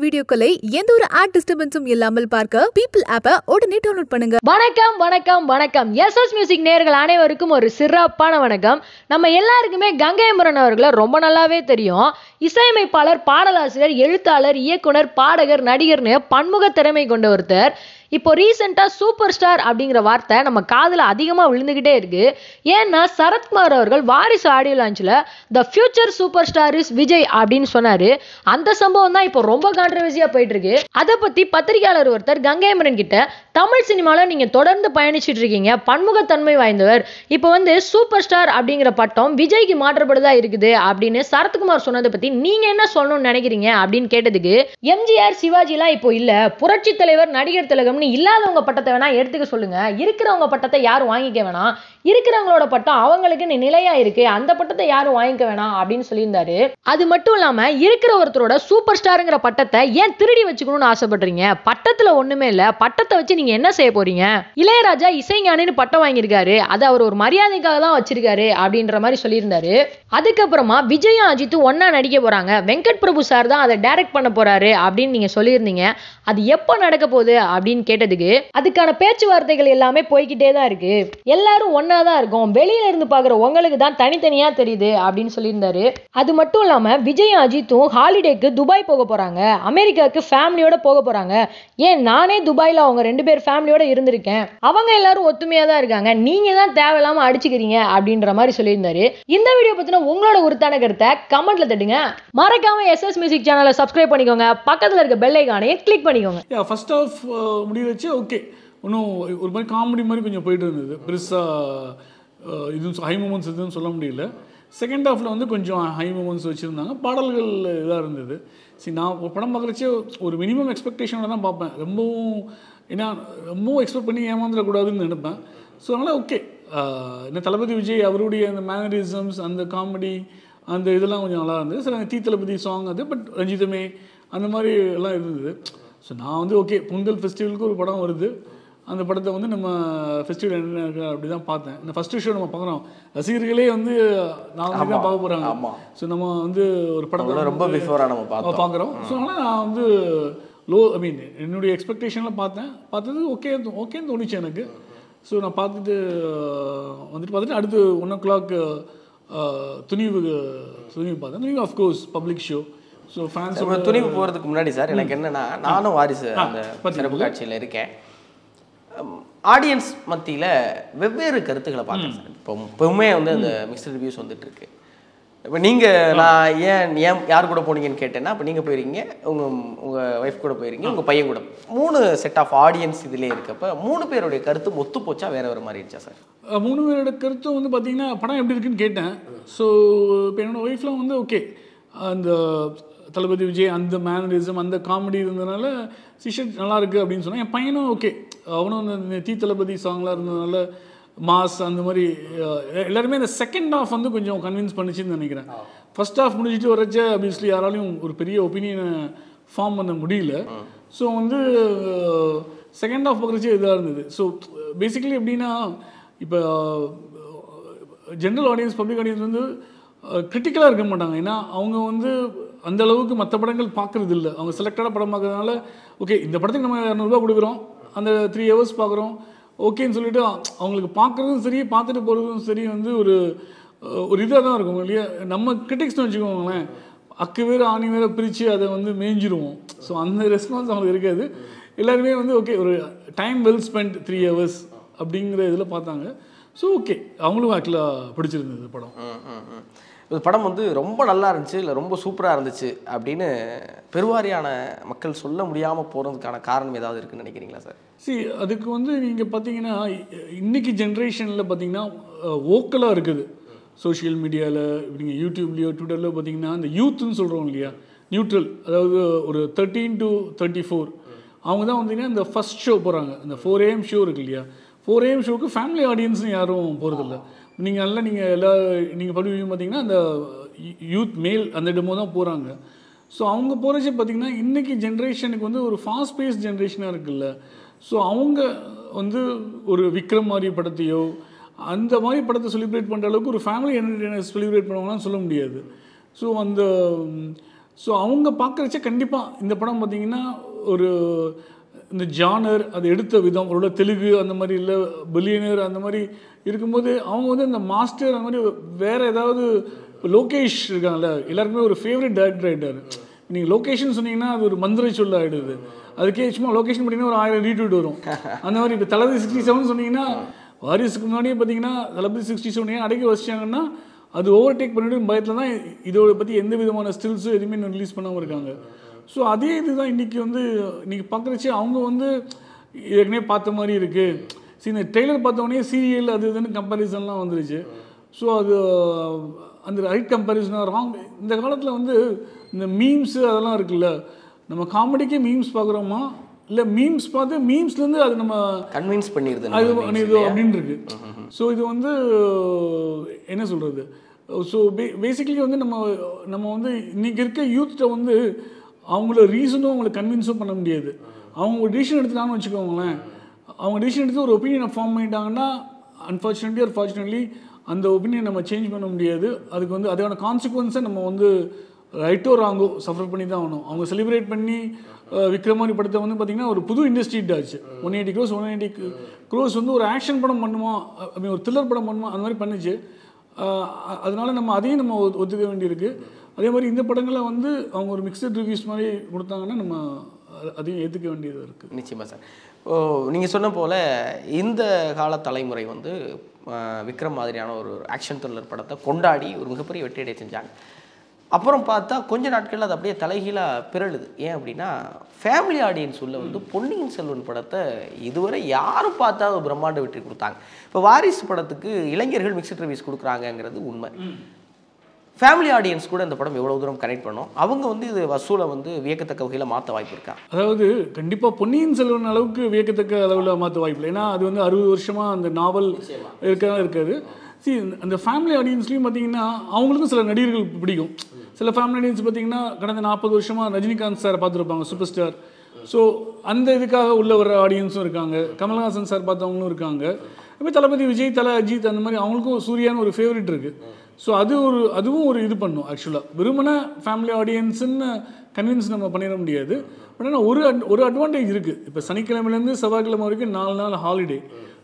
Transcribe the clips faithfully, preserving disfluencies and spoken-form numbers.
video kalai, yendu or ad disturbance um illamal paarka people app odane download pannunga. Vanakkam, vanakkam, vanakkam. S S Music நேயர்கள் அனைவருக்கும் ஒரு சிறப்பான வணக்கம். நம்ம எல்லாருக்குமே கங்கை அமரன் அவர்களை ரொம்ப நல்லாவே தெரியும். இசையமைப்பாளர், பாடலாசிரியர், எழுத்தாளர், இயக்குனர், பாடகர், நடிகர்னு பன்முக திறமை கொண்ட ஒருத்தர். இப்போ ரீசெண்டா சூப்பர் ஸ்டார் அப்படிங்கிற வார்த்தை நம்ம காதுல அதிகமா விழுந்துகிட்டே இருக்கு. ஏன்னா சரத்குமார் அவர்கள் வாரிசு ஆடியோ லான்ச்ல the future super star is Vijay அப்படின்னு சொன்னாரு. அந்த சம்பவம் தான் இப்போ ரொம்ப கான்ட்ரவர்சியா போயிட்டு இருக்கு. அதை பத்தி பத்திரிகையாளர் ஒருத்தர் கங்கை அமரன் கிட்ட, தமிழ் சினிமால நீங்க தொடர்ந்து பயணிச்சுட்டு இருக்கீங்க, பன்முகத்தன்மை வாய்ந்தவர், இப்போ வந்து சூப்பர் ஸ்டார் அப்படிங்கிற பட்டம் விஜய்க்கு மாற்றப்படுதா இருக்குது அப்படின்னு சரத்குமார் சொன்னதை பத்தி நீங்க என்ன சொல்லணும்னு நினைக்கிறீங்க அப்படின்னு கேட்டதுக்கு, எம்ஜிஆர் சிவாஜி எல்லாம் இப்போ இல்ல, புரட்சி தலைவர் நடிகர் திலகம் இல்லாதவங்க பட்டத்தை வேணா எடுத்துக்க சொல்லுங்க, இருக்கிறவங்க பட்டத்தை யாரும் வாங்கிக்க வேணாம், இருக்கிறவங்களோட பட்டம் அவங்களுக்கு நிலையா இருக்கு, அந்த பட்டத்தை யாரும் வாங்கிக்க வேணாம் அப்படின்னு சொல்லியிருந்தாரு. அது மட்டும் இல்லாம இருக்கிற ஒருத்தரோட சூப்பர் ஸ்டாருங்கிற பட்டத்தை ஏன் திருடி வச்சுக்கணும்னு ஆசைப்படுறீங்க, பட்டத்துல ஒண்ணுமே இல்ல, பட்டத்தை வச்சு நீங்க என்ன செய்ய போறீங்க, இளையராஜா இசைஞானின்னு பட்டம் வாங்கியிருக்காரு, அது அவர் ஒரு மரியாதைக்காக தான் வச்சிருக்காரு அப்படின்ற மாதிரி சொல்லியிருந்தாரு. அதுக்கப்புறமா விஜயும் அஜித்து ஒன்னா நடிக்க போறாங்க, வெங்கட் பிரபு சார் தான் அதை டைரக்ட் பண்ண போறாரு அப்படின்னு நீங்க சொல்லியிருந்தீங்க, அது எப்ப நடக்க போகுது அப்படின்னு கேட்டதுக்கு, அதுக்கான பேச்சுவார்த்தைகள் எல்லாமே போய்கிட்டே தான் இருக்கு, எல்லாரும் ஒன்னா தான் இருக்கும், வெளியில இருந்து பாக்குற உங்களுக்கு தான் தனித்தனியா தெரியுது அப்படின்னு சொல்லியிருந்தாரு. அது மட்டும் இல்லாம விஜய் அஜித்தும் ஹாலிடேக்கு துபாய் போக போறாங்க, அமெரிக்காவுக்கு ஃபேமிலியோட போக போறாங்க, ஏன் நானே துபாயில அவங்க ரெண்டு பேர் ஃபேமிலியோட இருந்திருக்கேன், அவங்க எல்லாரும் ஒத்துமையா தான் இருக்காங்க, நீங்க தான் தேவையில்லாம அடிச்சுக்கிறீங்க அப்படின்ற மாதிரி சொல்லியிருந்தாரு. இந்த வீடியோ பத்தின உங்களோட உறுத்தான கருத்தை கமெண்ட்ல தட்டுங்க, மறக்காம எஸ்எஸ் மியூசிக் சேனலை சப்ஸ்கிரைப் பண்ணிக்கோங்க, பக்கத்துல இருக்க பெல் ஐகானை கிளிக் பண்ணிக்கோங்க. வச்சு ஓகே ஒன்றும் ஒரு மாதிரி காமெடி மாதிரி கொஞ்சம் போயிட்டு இருந்தது, பெருசாக இதுவும் ஹை மூமெண்ட்ஸ் இதுன்னு சொல்ல முடியல. செகண்ட் ஹாஃபில் வந்து கொஞ்சம் ஹை மூமெண்ட்ஸ் வச்சுருந்தாங்க, பாடல்கள் இதாக இருந்தது. சரி, நான் படம் பார்க்குறச்சே ஒரு மினிமம் எக்ஸ்பெக்டேஷனோட தான் பார்ப்பேன், ரொம்பவும் ஏன்னா ரொம்பவும் எக்ஸ்பெக்ட் பண்ணி ஏமாந்துடக்கூடாதுன்னு நினைப்பேன். ஸோ அதனால் ஓகே, என்ன தளபதி விஜய் அவருடைய அந்த மேனரிசம்ஸ் அந்த காமெடி அந்த இதெல்லாம் கொஞ்சம் நல்லா இருந்தது. சரி, அந்த தீ தளபதி சாங் அது, பட் ரஞ்சிதமே அந்த மாதிரி எல்லாம் இருந்தது. ஸோ நான் வந்து ஓகே, பொங்கல் ஃபெஸ்டிவலுக்கு ஒரு படம் வருது, அந்த படத்தை வந்து நம்ம ஃபெஸ்டிவல் என்ன இருக்கா அப்படி தான் பார்த்தேன். இந்த ஃபஸ்ட்டு ஷோ நம்ம பார்க்குறோம், ரசிகர்களே வந்து நான் வந்து தான் பார்க்க போகிறாங்க. ஸோ நம்ம வந்து ஒரு படத்தை ரொம்ப பிஃபோராக நம்ம பார்க்க பார்க்குறோம். ஸோ ஆனால் நான் வந்து லோ ஐ மீன் என்னுடைய எக்ஸ்பெக்டேஷன்லாம் பார்த்தேன், பார்த்தது ஓகே ஓகேன்னு தோணுச்சு எனக்கு. ஸோ நான் பார்த்துட்டு வந்துட்டு பார்த்துட்டு அடுத்து ஒன் ஓ கிளாக் துணிவு துணிவு பார்த்தேன். Thunivu of course public show. So ஃபேன்ஸோட துணிவு போகிறதுக்கு முன்னாடி சார் எனக்கு என்னென்னா, நானும் வாரிசு அந்த சிறப்பு காட்சியில் இருக்கேன், ஆடியன்ஸ் மத்தியில் வெவ்வேறு கருத்துக்களை பார்க்குறேன் சார். இப்போ எப்பவுமே வந்து அந்த மிக்ஸ்டு ரிவ்யூஸ் வந்துட்டுருக்கு. இப்போ நீங்கள் நான் ஏன் ஏன் யார் கூட போனீங்கன்னு கேட்டேன்னா, இப்போ நீங்கள் போயிருக்கீங்க, உங்கள் உங்கள் ஒய்ஃப் கூட போயிருக்கீங்க, உங்கள் பையன் கூட, மூணு செட் ஆஃப் ஆடியன்ஸ் இதிலே இருக்கப்போ மூணு பேருடைய கருத்து ஒத்து போச்சா வேற வேறு மாதிரி இருந்துச்சா சார்? மூணு பேரோட கருத்தும் வந்து பார்த்தீங்கன்னா படம் எப்படி இருக்குன்னு கேட்டேன். ஸோ இப்போ என்னோடய ஒய்ஃப்லாம் வந்து ஓகே, அந்த தளபதி விஜய் அந்த மேனரிசம் அந்த காமெடி இருந்ததுனால சிஷன் நல்லாயிருக்கு அப்படின்னு சொன்னால், என் பையனும் ஓகே, அவனும் அந்த தீ தளபதி சாங்லாம் இருந்ததுனால மாஸ் அந்த மாதிரி எல்லாருமே அந்த செகண்ட் ஹாஃப் வந்து கொஞ்சம் கன்வின்ஸ் பண்ணிச்சுன்னு நினைக்கிறேன். ஃபர்ஸ்ட் ஹாஃப் முடிச்சுட்டு வரச்சே ஆப்வியஸ்லி யாராலையும் ஒரு பெரிய ஒப்பீனியனை ஃபார்ம் பண்ண முடியல. ஸோ வந்து செகண்ட் ஹாஃப் பார்க்குறச்சே இதாக இருந்தது. ஸோ பேசிக்கலி எப்படின்னா, இப்போ ஜென்ரல் ஆடியன்ஸ் பப்ளிக் ஆடியன்ஸ் வந்து கிரிட்டிக்கலாக இருக்க மாட்டாங்க, ஏன்னா அவங்க வந்து அந்த அளவுக்கு மற்ற படங்கள் பார்க்குறது இல்லை, அவங்க செலக்டடாக படம் பார்க்குறதுனால ஓகே இந்த படத்துக்கு நம்ம இரநூறுவா கொடுக்குறோம், அந்த த்ரீ ஹவர்ஸ் பார்க்குறோம் ஓகேன்னு சொல்லிவிட்டு அவங்களுக்கு பார்க்குறதும் சரி பார்த்துட்டு போகிறதும் சரி வந்து ஒரு ஒரு இதாக தான் இருக்கும் இல்லையா. நம்ம கிரிட்டிக்ஸ்னு வச்சுக்கோங்களேன், அக்கு வேறு ஆணி வேறு பிரித்து அதை வந்து மேய்ஞ்சிடுவோம். ஸோ அந்த ரெஸ்பான்ஸ் அவங்களுக்கு இருக்காது. எல்லாருமே வந்து ஓகே ஒரு time well spent three hours அப்படிங்கிற இதில் பார்த்தாங்க. ஸோ ஓகே, அவங்களும் ஆக்சுவலாக பிடிச்சிருந்தது படம். இது படம் வந்து ரொம்ப நல்லா இருந்துச்சு, இல்லை ரொம்ப சூப்பராக இருந்துச்சு அப்படின்னு பெருவாரியான மக்கள் சொல்ல முடியாமல் போகிறதுக்கான காரணம் ஏதாவது இருக்குதுன்னு நினைக்கிறீங்களா சார்? சி, அதுக்கு வந்து நீங்கள் பார்த்தீங்கன்னா இன்றைக்கி ஜென்ரேஷனில் பார்த்தீங்கன்னா ஓக்கலாக இருக்குது சோஷியல் மீடியாவில், இப்படிங்க யூடியூப்லேயோ ட்விட்டர்லையோ பார்த்தீங்கன்னா இந்த யூத்துன்னு சொல்கிறோம் இல்லையா, நியூட்ரல், அதாவது ஒரு தேர்ட்டீன் டு தேர்ட்டி ஃபோர் அவங்க தான் வந்தீங்கன்னா இந்த ஃபஸ்ட் ஷோ போகிறாங்க. இந்த ஃபோர் ஏஎம் ஷோ இருக்குது இல்லையா, ஃபோர் ஏஎம் ஷோவுக்கு ஃபேமிலி ஆடியன்ஸ்னு யாரும் போகிறதில்ல. நீங்கள் நல்லா நீங்கள் எல்லா நீங்கள் படுவீங்க பார்த்தீங்கன்னா அந்த யூத் மேல் அந்த டெமோ தான் போகிறாங்க. ஸோ அவங்க போகிறச்சு பார்த்திங்கன்னா இன்றைக்கி ஜென்ரேஷனுக்கு வந்து ஒரு ஃபாஸ்ட் பேஸ் ஜென்ரேஷனாக இருக்குல்ல, ஸோ அவங்க வந்து ஒரு விக்ரம் மாதிரி படத்தையோ அந்த மாதிரி படத்தை செலிப்ரேட் பண்ணுற அளவுக்கு ஒரு ஃபேமிலி என்டர்டெயினர் செலிப்ரேட் பண்ணுவாங்களான்னு சொல்ல முடியாது. ஸோ அந்த So அவங்க பார்க்கறச்ச கண்டிப்பா இந்த படம் பாத்தீங்கன்னா ஒரு இந்த ஜானர் அது எடுத்த விதம் ஒருள தெலுங்கு அந்த மாதிரி இல்ல பில்லியனர் அந்த மாதிரி இருக்கும்போது அவங்க வந்து அந்த மாஸ்டர் அந்த மாதிரி வேற ஏதாவது லோகேஷ் இருக்கான்ல எல்லாருமே ஒரு ஃபேவரட் டைரக்டர் ஆயிட்டாரு நீங்க லொகேஷன் சொன்னீங்கன்னா அது ஒரு மந்திர சொல் ஆயிடுது அதுக்கே சும்மா லொகேஷன் பண்ணினா ஒரு ஆயிரம் ரீட்வீட் வரும் அந்த மாதிரி இப்ப தலபதி sixty-seven சொன்னீங்கன்னா வாரிசுக்கு முன்னாடியே பாத்தீங்கன்னா தலபதி sixty-seven ஏ அடக்கி வச்சிட்டாங்கன்னா அது ஓவர்டேக் பண்ணிட்டு பயத்துல தான் இதோட பத்தி எந்த விதமான ஸ்டில்ஸ் எதுமே ரிலீஸ் பண்ணாம இருக்காங்க சோ அதே இதுதான் இன்னைக்கு வந்து நீங்க பார்க்கறச்சே அவங்க வந்து ஏற்கனவே பார்த்த மாதிரி இருக்கு see இந்த ட்ரைலர் பார்த்தவனே சீரியல் அது இதுன்னு கம்பரிசன்லாம் வந்துருச்சு சோ அது அந்த ரைட் கம்பரிசனா wrong இந்த காலத்துல வந்து இந்த மீம்ஸ் அதெல்லாம் இருக்குல்ல நம்ம காமெடிக்கு மீம்ஸ் பார்க்கறோமா இல்ல மீம்ஸ் பார்த்து மீம்ஸ்ல இருந்து அது நம்ம கன்வின்ஸ் பண்ணிருது அது அப்படினு இருக்கு சோ இது வந்து என்ன சொல்றது சோ பேசிக்கலி வந்து நம்ம நம்ம வந்து இன்னைக்கு இருக்க யூத்ட வந்து அவங்கள ரீசனும் அவங்கள கன்வின்ஸும் பண்ண முடியாது அவங்க ஒரு டிசிஷன் எடுத்துட்டாங்கன்னு வெச்சுக்கோங்களேன் அவங்க டிசிஷன் எடுத்து ஒரு opinion form பண்ணிட்டாங்கன்னா unfortunately or fortunately அந்த opinion நம்ம change பண்ண முடியாது அதுக்கு வந்து அதான consequence நம்ம வந்து Right or wrong, suffer பண்ணி தான் ஆகணும் அவங்க செலிப்ரேட் பண்ணி விக்ரமாரி படத்தை வந்து பாத்தீங்கன்னா ஒரு புது இண்டஸ்ட்ரி டாச்சு one eighty crores வந்து ஒரு ஆக்ஷன் படம் பண்ணுமா அப்படி ஒரு த்ரில்லர் படம் பண்ணுமா அந்த மாதிரி பண்ணிச்சு அதனால நம்ம அதையும் நம்ம ஒதுக்க வேண்டியிருக்கு அதே மாதிரி இந்த படங்களை வந்து அவங்க ஒரு மிக்ஸ்டு ரிவ்யூஸ் மாதிரி கொடுத்தாங்கன்னா நம்ம அதையும் ஏத்துக்க வேண்டியது இருக்கு நிச்சயமா சார் ஓ நீங்க சொன்ன போல இந்த கால தலைமுறை வந்து விக்ரம் மாதிரியான ஒரு ஆக்ஷன் த்ரில்லர் படத்தை கொண்டாடி ஒரு மிகப்பெரிய வெற்றி அடைய செஞ்சாங்க அப்புறம் பார்த்தா கொஞ்ச நாட்களில் அது அப்படியே தலைகீழாக பிறழுது ஏன் அப்படின்னா ஃபேமிலி ஆடியன்ஸ் உள்ள வந்து பொன்னியின் செல்வன் படத்தை இதுவரை யாரும் பார்த்தா ஒரு பிரம்மாண்ட வெற்றி கொடுத்தாங்க இப்போ வாரிசு படத்துக்கு இளைஞர்கள் மிக்ஸ்ட் ரிவ்யூஸ் கொடுக்குறாங்கங்கிறது உண்மை ஃபேமிலி ஆடியன்ஸ் கூட இந்த படம் எவ்வளோ தூரம் கனெக்ட் பண்ணோம் அவங்க வந்து இது வசூலை வந்து வியக்கத்தக்க வகையில் மாற்ற வாய்ப்பு இருக்கா அதாவது கண்டிப்பாக பொன்னியின் செல்வன் அளவுக்கு வியக்கத்தக்க அளவில் மாற்ற வாய்ப்பு இல்லை ஏன்னா அது வந்து அறுபது வருஷமாக அந்த நாவல் இருக்கா இருக்காது see அந்த ஃபேமிலி ஆடியன்ஸ்லையும் பார்த்தீங்கன்னா அவங்களுக்கும் சில நடிகர்கள் பிடிக்கும் சில ஃபேமிலி ஆடியன்ஸ் பார்த்தீங்கன்னா கடந்த நாற்பது வருஷமாக ரஜினிகாந்த் சார் பார்த்துருப்பாங்க சூப்பர் ஸ்டார் ஸோ அந்த இதுக்காக உள்ள வர ஆடியன்ஸும் இருக்காங்க கமல்ஹாசன் சார் பார்த்தவங்களும் இருக்காங்க இப்போ தளபதி விஜய் தலை அஜித் அந்த மாதிரி அவங்களுக்கும் சூர்யான்னு ஒரு ஃபேவரட் இருக்குது ஸோ அது ஒரு அதுவும் ஒரு இது பண்ணும் ஆக்சுவலாக வெறுமனே ஃபேமிலி ஆடியன்ஸுன்னு கன்வின்ஸ் நம்ம பண்ணிட முடியாது பட் ஆனால் ஒரு ஒரு அட்வான்டேஜ் இருக்குது இப்போ சனிக்கிழமையிலேருந்து செவ்வாய்க்கிழமை வரைக்கும் நாலு நாள் ஹாலிடே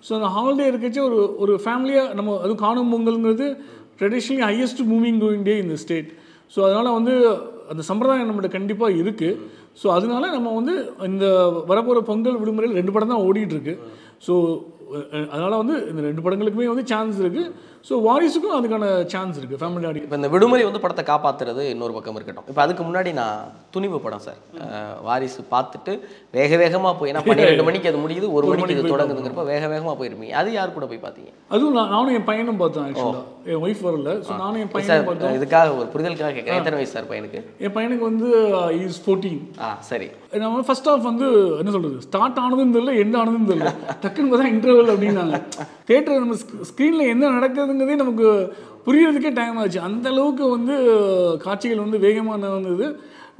ஸோ அந்த ஹாலிடே இருக்கச்சு ஒரு ஒரு ஃபேமிலியாக நம்ம அது காணும் பொங்கல்ங்கிறது traditionally highest moving going day இந்த ஸ்டேட் ஸோ அதனால் வந்து அந்த சம்பிரதாயம் நம்மகிட்ட கண்டிப்பாக இருக்குது ஸோ அதனால நம்ம வந்து இந்த வரப்போகிற பொங்கல் விடுமுறையில் ரெண்டு படம் தான் ஓடிட்டுருக்கு ஸோ அதனால் வந்து இந்த ரெண்டு படங்களுக்குமே வந்து சான்ஸ் இருக்குது ஸோ வாரிசுக்கும் அதுக்கான சான்ஸ் இருக்குது ஃபேமிலி ஆடி இப்போ இந்த விடுமுறை வந்து படத்தை காப்பாற்றுறது இன்னொரு பக்கம் இருக்கட்டும் இப்போ அதுக்கு முன்னாடி நான் துணிவு படம் சார் வாரிசு பார்த்துட்டு வேக வேகமாக போய் ஏன்னா பன்னிரெண்டு மணிக்கு அது முடியுது ஒரு மணிக்கு இது தொடங்குதுங்கிறப்ப வேக வேகமாக போயிருப்பீங்க அது யார் கூட போய் பார்த்தீங்க அதுவும் நான் நானும் என் பையனும் பார்த்தேன் ஆக்சுவலாக என் ஒய்ஃப் வரல ஸோ நானும் என் பையன் பார்த்தேன் இதுக்காக ஒரு புரிதலுக்காக கேட்குறேன் எத்தனை வயசு சார் பையனுக்கு என் பையனுக்கு வந்து இஸ் fourteen ஆ சரி நம்ம ஃபர்ஸ்ட் ஆஃப் வந்து என்ன சொல்கிறது ஸ்டார்ட் ஆனதும் தெரியல எண்ட் ஆனதும் தெரியல டக்குன்னு பார்த்தா இன்டர்வல் அப்படின்னாங்க தியேட்டர் நம்ம ஸ்க்ரீனில் என்ன நடக்குது ங்கதே நமக்கு புரியறதுக்கே டைம் ஆச்சு அந்த அளவுக்கு வந்து காட்சிகள் வந்து வேகமான வந்தது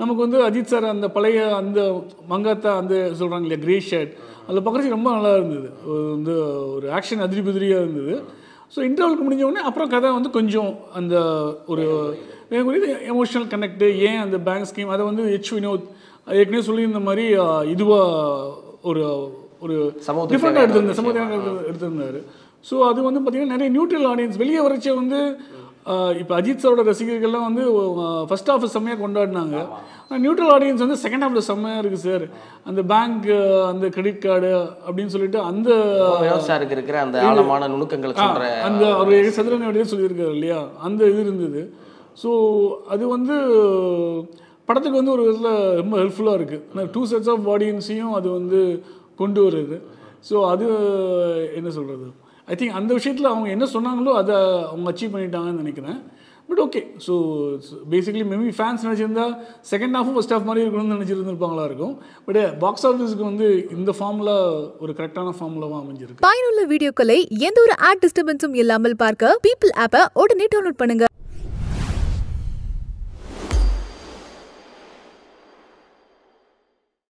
நமக்கு வந்து அஜித் சார் அந்த பழைய அந்த மங்காத்தா அந்த சொல்றாங்க இல்லையா கிரே ஷர்ட் அதில் பார்க்குறதுக்கு ரொம்ப நல்லா இருந்தது வந்து ஒரு ஆக்ஷன் அதிரிபுதிரியாக இருந்தது ஸோ இன்டர்வலுக்கு முடிஞ்ச உடனே அப்புறம் கதை வந்து கொஞ்சம் அந்த ஒரு எமோஷனல் கனெக்டு ஏன் அந்த பேங்க் ஸ்கீம் அதை வந்து ஹெச் வினோத் ஏற்கனவே சொல்லியிருந்த மாதிரி இதுவாக ஒரு ஒரு டிஃப்ரெண்டாக எடுத்திருந்த சமூகத்தை எடுத்திருந்தாரு ஸோ அது வந்து பார்த்தீங்கன்னா நிறைய நியூட்ரல் ஆடியன்ஸ் வெளியே வரைச்சே வந்து இப்போ அஜித் சாரோட ரசிகர்கள்லாம் வந்து ஃபர்ஸ்ட் ஹாஃப் செம்மையாக கொண்டாடினாங்க ஆனால் நியூட்ரல் ஆடியன்ஸ் வந்து செகண்ட் ஹாஃபில் செம்மையாக இருக்குது சார் அந்த பேங்க் அந்த கிரெடிட் கார்டு அப்படின்னு சொல்லிட்டு அந்த இருக்கிற அந்த ஆழமான நுணுக்கங்கள் அந்த ஒரு சதுரன் அப்படியே சொல்லியிருக்காரு இல்லையா அந்த இது இருந்தது ஸோ அது வந்து படத்துக்கு வந்து ஒரு விதத்தில் ரொம்ப ஹெல்ப்ஃபுல்லாக இருக்குது டூ செட்ஸ் ஆஃப் ஆடியன்ஸையும் அது வந்து கொண்டு வருது ஸோ அது என்ன சொல்கிறது ஐ திங்க் அந்த விஷயத்தில் அவங்க என்ன சொன்னாங்களோ அதை அவங்க அச்சீவ் பண்ணிட்டாங்கன்னு நினைக்கிறேன் but okay so basically maybe fans நினச்சிருந்தா செகண்ட் ஹாஃபும் ஃபர்ஸ்ட் ஹாஃப் மாதிரி இருக்கணும்னு நினச்சிருந்துருப்பாங்களா இருக்கும் பட் பாக்ஸ் ஆஃபீஸுக்கு வந்து இந்த ஃபார்முலா ஒரு கரெக்டான ஃபார்முலாவாக அமைஞ்சிருக்கு பயனுள்ள வீடியோக்களை எந்த ஒரு ஆட் டிஸ்டர்பன்ஸும் இல்லாமல் பார்க்க பீப்பிள் ஆப்பை உடனே டவுன்லோட் பண்ணுங்க.